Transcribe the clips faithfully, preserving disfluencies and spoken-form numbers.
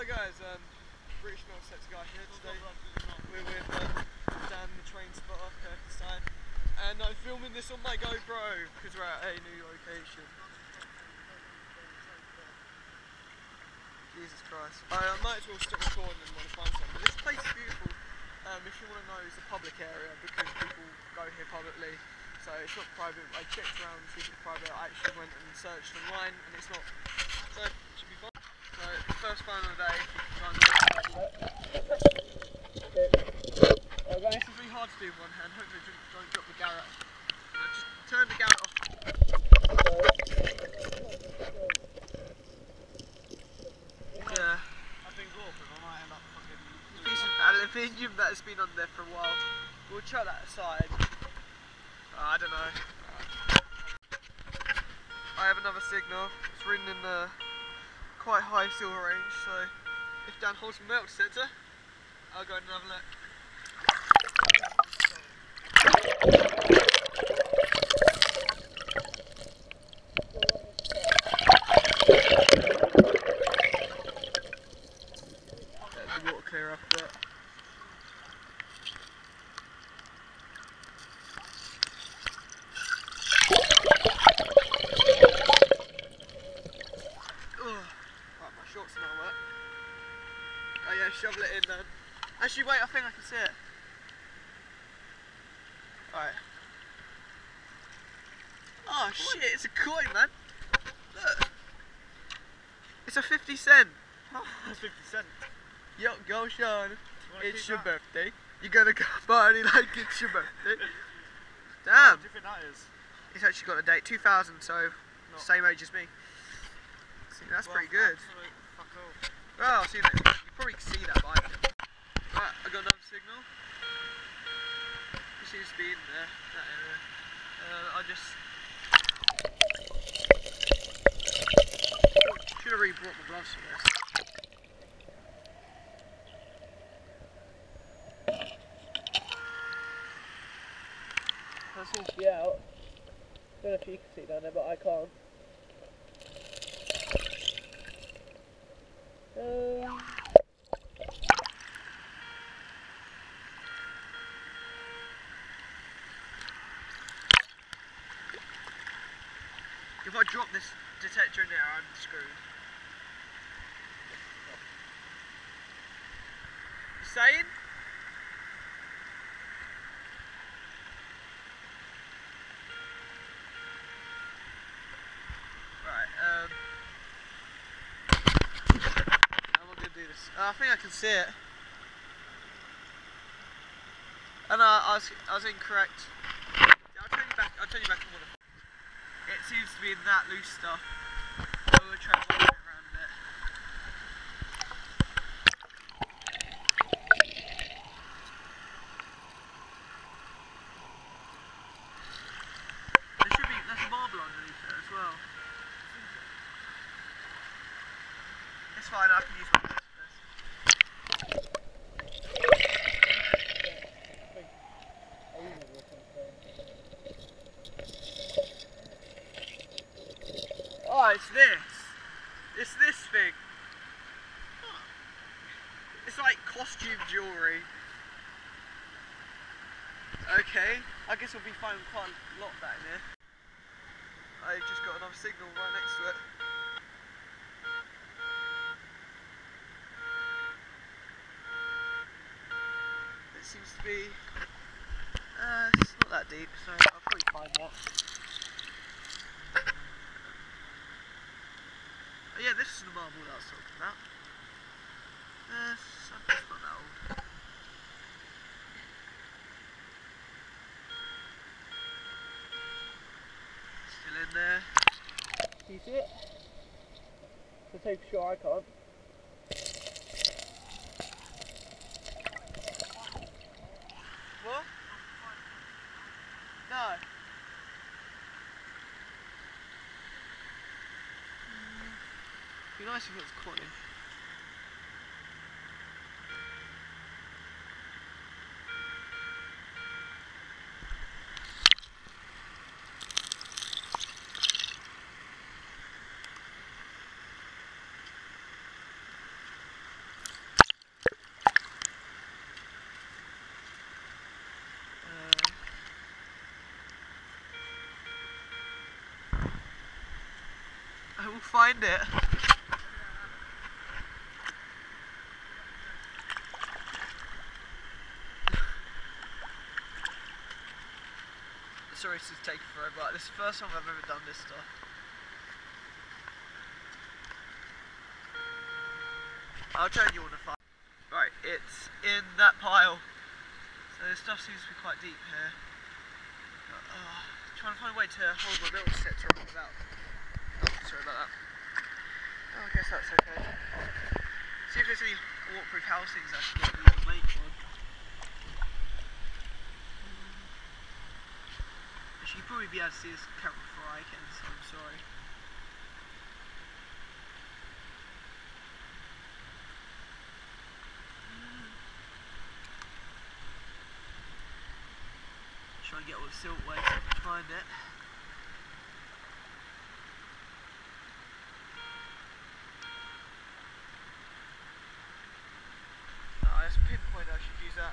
Hello guys, um, British Milk Sets Guy here today. We're with um, Dan the train spotter, Kirkstein, and I'm filming this on my GoPro because we're at a new location. Jesus Christ. Alright, I might as well stop recording and want to find something. This place is beautiful. Um, if you want to know, it's a public area because people go here publicly. So it's not private. I checked around to see if it's private. I actually went and searched online and it's not. So it should be fun. So first final of the day. Okay. This is really hard to do with one hand. Hopefully don't, don't drop the Garrett. So just turn the Garrett off. Yeah. I've been gorping. I might end up fucking. There's a piece of aluminium that's been on there for a while. We'll chuck that aside. Uh, I don't know. I have another signal. It's written in the quite high silver range, so if Dan holds me out center, I'll go and have a look. Let the water clear up a bit. Shovel it in then. Actually wait, I think I can see it. Alright. Oh shit, it's a coin, man. Look. It's a fifty cent. Oh, that's fifty cent. Yo, go Sean. It's your that? birthday. You're gonna go party like it's your birthday. Damn. What do you think that is? It's actually got a date, two thousand, so not same age as me. See, that's well, pretty good. Fuck off. Well, I'll see you later. Probably can see that by now. Right, I got another signal. It seems to be in there, that area. Uh, I just should have really brought my gloves for this. That seems to be out. I don't know if you can see down there, but I can't. Um, If I drop this detector in there, I'm screwed. You saying? Right, um... I'm not gonna do this. Uh, I think I can see it. And uh, I, was, I was incorrect. I'll turn you back, I'll turn you back on the It seems to be in that loose stuff. I will try and walk it around a bit. There should be, there's a marble underneath there as well. It's fine, I can use my best for this. Oh, it's this. It's this thing. It's like costume jewellery. Okay, I guess we'll be finding quite a lot of that in here. I just got another signal right next to it. It seems to be... Uh, it's not that deep, so I'll probably find that. Yeah, this is the marble that I was talking about. Uh, it's not that old. Still in there. Can you see it? To take a shot, I can't. What? No. It'd be nice if it was coin. will find it. Sorry, this is taking forever, but this is the first time I've ever done this stuff. I'll turn you on the fire. Right, it's in that pile. So this stuff seems to be quite deep here. Uh, uh, trying to find a way to hold my little sets up without. Oh, sorry about that. Oh, I guess that's okay. See if there's any waterproof housings I can get and make one. I should probably be able to see this camera before I can, so I'm sorry. Try and get all the silt away so I can find it. Oh, there's a pinpoint, I should use that.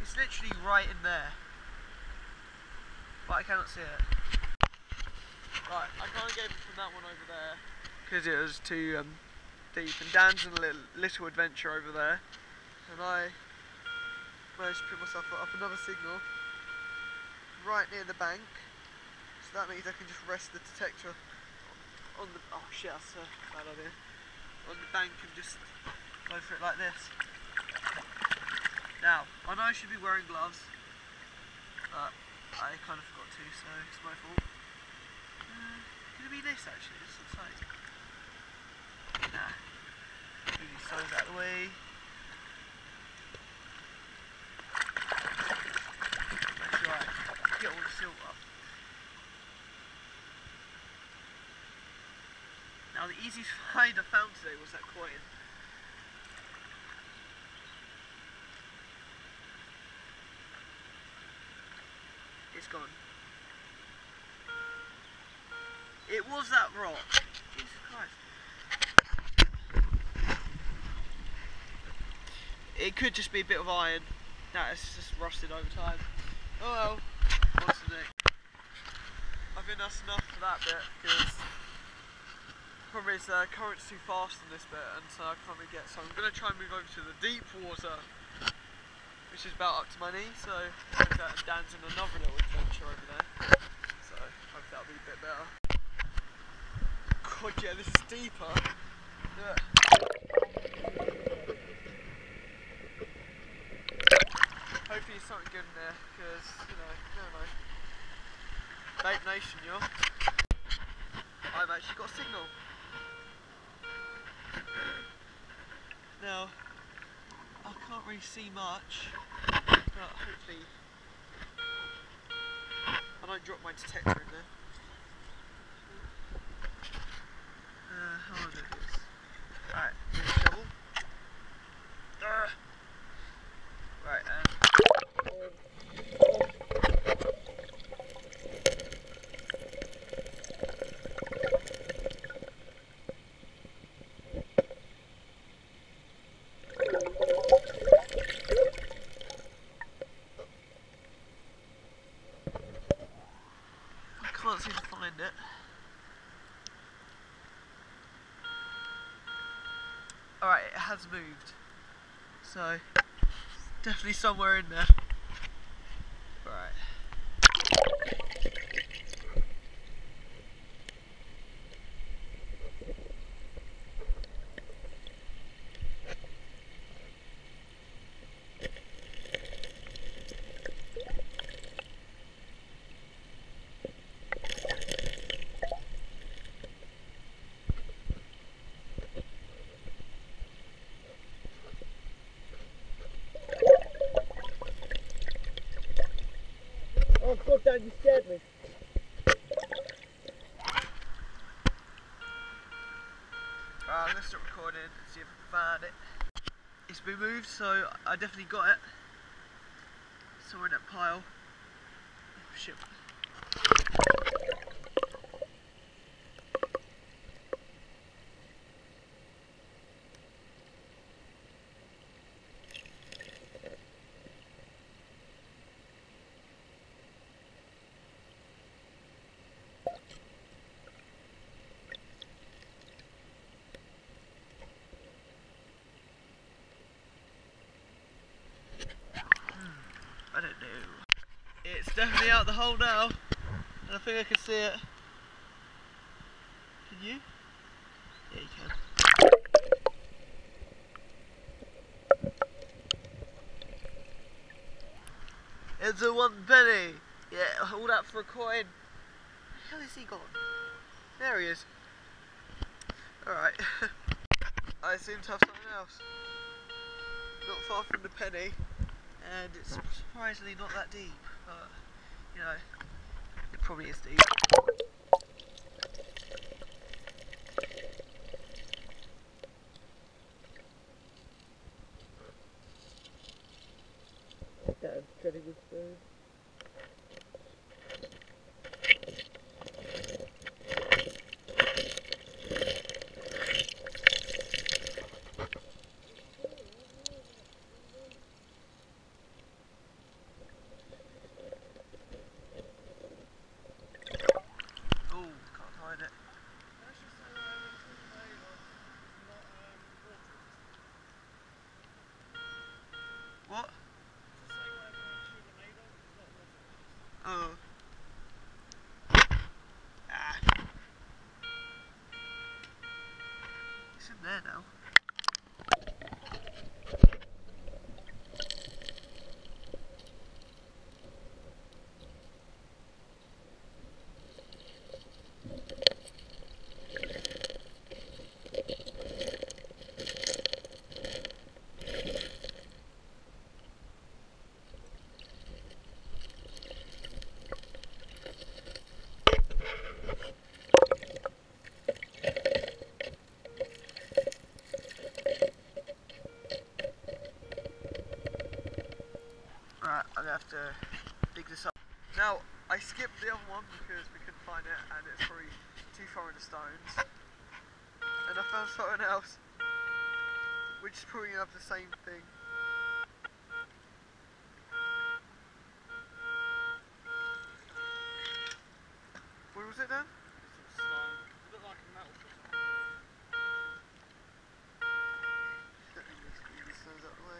It's literally right in there, but I cannot see it. Right, I kind of gave it from that one over there because it was too um, deep, and Dan's in a little, little adventure over there, and I managed to put myself up another signal right near the bank, so that means I can just rest the detector on the, oh shit, that's a bad idea, on the bank and just go for it like this. Now, I know I should be wearing gloves, but I kind of forgot to, so it's my fault. Could it be this actually? This looks like. Nah. Move these soles out of the way. That's right. Get all the silt up. Now, the easiest find I found today was that coin. It's gone. It was that rock. Jesus Christ. It could just be a bit of iron. Nah, it's just rusted over time. Oh well. What's the next? I think that's enough for that bit, because the problem is the current's too fast on this bit, and so I can't really get. So I'm going to try and move over to the deep water, which is about up to my knee. So Dan's in another little adventure over there. So I hope that'll be a bit better. God, yeah, this is deeper. Look. Hopefully there's something good in there, because, you know, no, no. Vape Nation, yo. I've actually got a signal. Now, I can't really see much, but hopefully I don't drop my detector in there. How is it? Alright, here's a shovel. Urgh. Right, um. I can't seem to find it. Alright, it has moved, so definitely somewhere in there. Right. Oh god, Dad, you scared me. Right, I'm going to stop recording and see if I can find it. It's been moved, so I definitely got it. Somewhere in that pile. Oh, shit. definitely out the hole now, and I think I can see it. Can you? Yeah, you can. It's a one penny. Yeah, hold up for a coin. Where the hell is he gone? There he is. Alright. I seem to have something else. Not far from the penny, and it's surprisingly not that deep, but you know, it probably is deep. That was pretty good food. What? Oh. Ah. It's in there now. Have to dig this up. Now, I skipped the other one because we couldn't find it and it's probably too far in the stones. And I found something else, which is probably gonna have the same thing. Where was it then? It's a stone. It looked like a metal piece. I don't think these stones out of the way.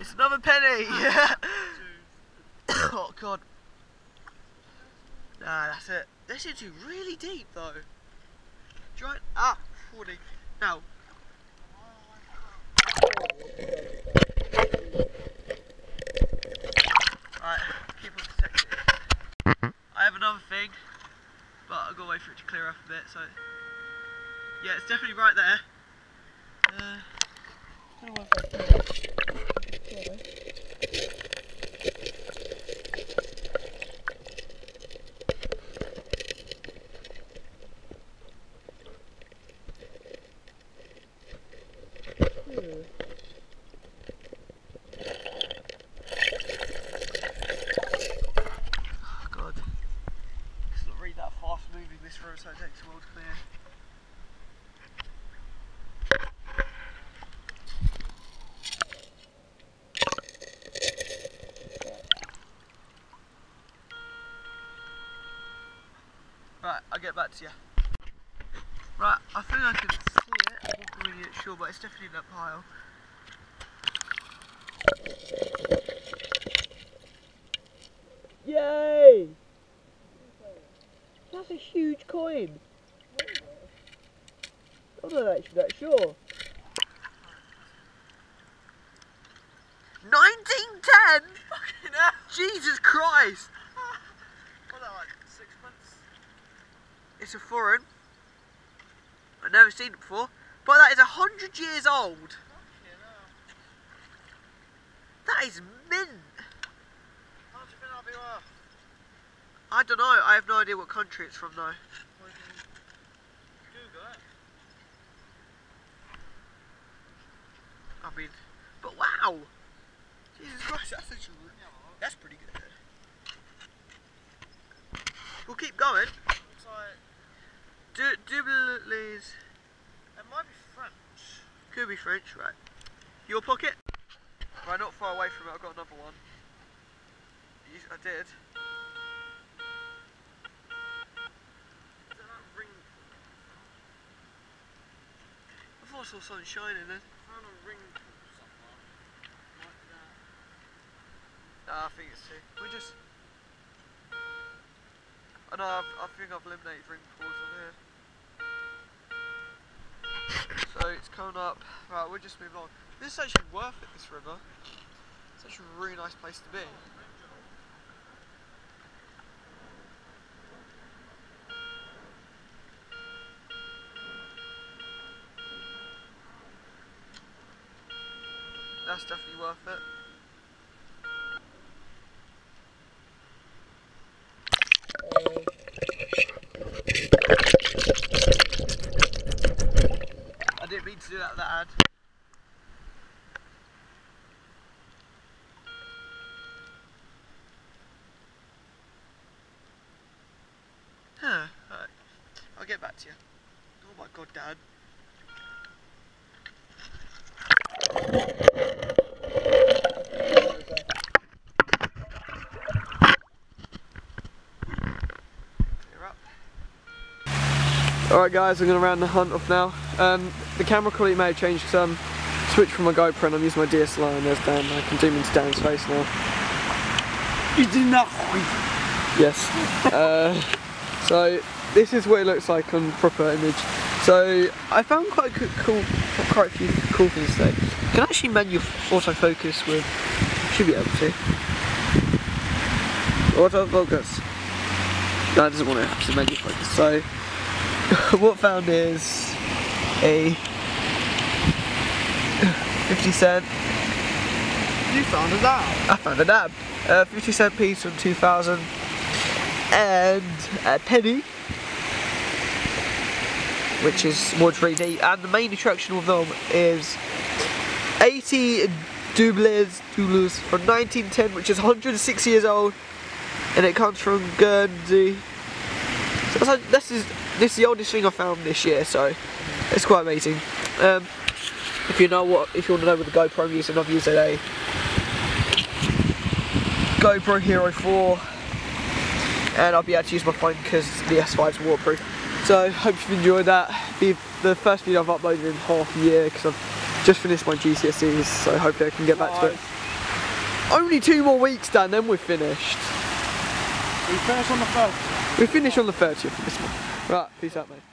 It's another penny! Yeah. Oh god. Nah, that's it. They seem to be really deep though. Giant. Ah! forty. Now. Alright, keep on protecting it. I have another thing, but I've got to wait for it to clear up a bit, so. Yeah, it's definitely right there. Uh, I don't know where I've got it. Yeah. Oh god, it's not really that fast moving this road, so it takes a while to clear. Right, I'll get back to you. Right, I think I can see it, I'm not really sure, but it's definitely in that pile. Yay! That's a huge coin! I'm not actually that sure. No! again? Fucking hell. Jesus Christ. What's that like, sixpence? It's a foreign. I've never seen it before. But that is a hundred years old. Fucking hell. That is mint. How much do you think that'll be worth? I don't know. I have no idea what country it's from though. I mean, but wow! Jesus Christ, that's such a, that's pretty good. We'll keep going. Looks like du double's. It might be French. Could be French, right? Your pocket? Right, not far away from it. I've got another one. I did. Is that that ring? I thought I saw something shining then. A ring somewhere. Like that. Nah, I think it's two. We just. I oh, know, I think I've eliminated ring pools on here. So it's coming up. Right, we'll just move on. This is actually worth it, this river. It's actually a really nice place to be. That's definitely worth it. I didn't mean to do that, that ad. Huh, alright. I'll get back to you. Oh my god, Dad. Alright guys, I'm going to round the hunt off now. Um, the camera quality may have changed because um, I switched from my GoPro and I'm using my D S L R and there's Dan. I can zoom into Dan's face now. You did not! Yes. uh, so, this is what it looks like on proper image. So, I found quite a, cool, quite a few cool things today. You can actually manual autofocus with... should be able to. Autofocus. No, it doesn't want to actually manual focus. So, what found is a fifty cent. You found a dab. I found a dab. A fifty cent piece from two thousand and a penny, which is more three D. And the main attraction of them is eighty doubles, doubles from nineteen ten, which is one hundred six years old, and it comes from Guernsey. So this is this is the oldest thing I found this year, so it's quite amazing. Um, if you know what, if you want to know what the GoPro I'm using, I've used a GoPro Hero four, and I'll be able to use my phone because the S five is waterproof. So hope you've enjoyed that. The, the first video I've uploaded in half a year because I've just finished my G C S Es, so hopefully I can get back to it. Only two more weeks, Dan, then we're finished. We finish on the first. We finish on the thirtieth of this month. Right, peace out, mate.